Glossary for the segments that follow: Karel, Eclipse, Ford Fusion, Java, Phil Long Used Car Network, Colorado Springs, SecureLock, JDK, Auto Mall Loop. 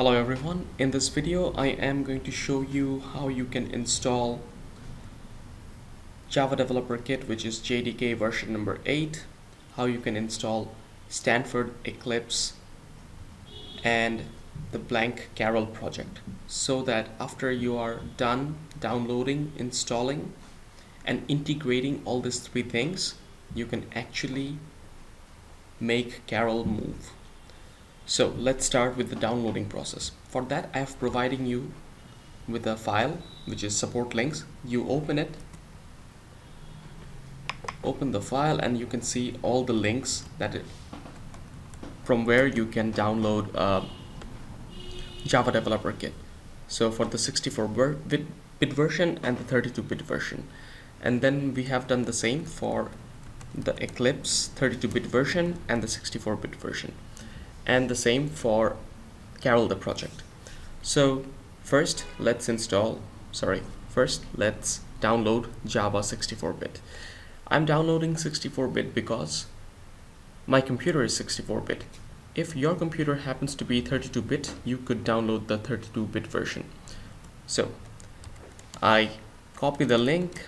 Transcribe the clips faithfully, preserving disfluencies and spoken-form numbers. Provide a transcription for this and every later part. Hello everyone, in this video I am going to show you how you can install Java Developer Kit, which is J D K version number eight, how you can install Stanford Eclipse and the blank Karel project, so that after you are done downloading, installing and integrating all these three things, you can actually make Karel move. So let's start with the downloading process. For that, I have providing you with a file which is support links. You open it, open the file, and you can see all the links that it, from where you can download uh, Java Developer Kit. So for the sixty-four bit version and the thirty-two bit version, and then we have done the same for the Eclipse thirty-two bit version and the sixty-four bit version. And the same for Karel the project. So first let's install, sorry, first let's download Java sixty-four bit. I'm downloading sixty-four bit because my computer is sixty-four bit. If your computer happens to be thirty-two bit, you could download the thirty-two bit version. So I copy the link,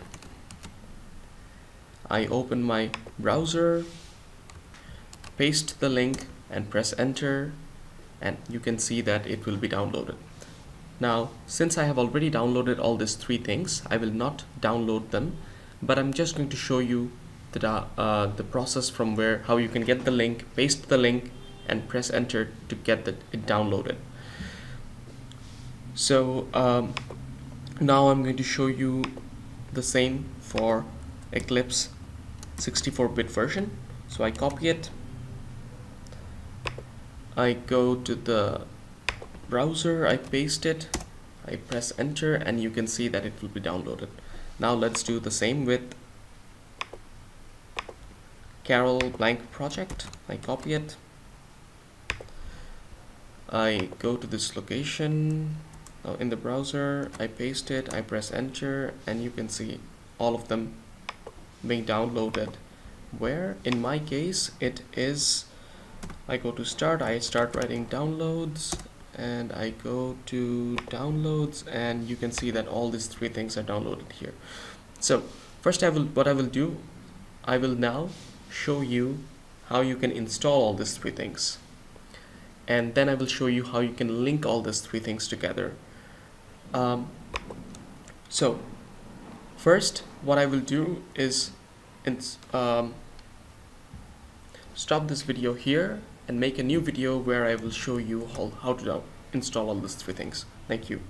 I open my browser, paste the link, and press enter, and you can see that it will be downloaded. Now, since I have already downloaded all these three things, I will not download them, but I'm just going to show you the, uh, the process from where, how you can get the link, paste the link, and press enter to get the, it downloaded. So um, now I'm going to show you the same for Eclipse sixty-four bit version. So I copy it, I go to the browser, I paste it, I press enter, and you can see that it will be downloaded. Now let's do the same with Karel blank project. I copy it, I go to this location now in the browser, I paste it, I press enter, and you can see all of them being downloaded, where in my case it is, I go to start, I start writing downloads, and I go to downloads, and you can see that all these three things are downloaded here. So first I will, what I will do, I will now show you how you can install all these three things, and then I will show you how you can link all these three things together. Um, so first what I will do is ins um, stop this video here and make a new video where I will show you how, how to install all these three things. Thank you.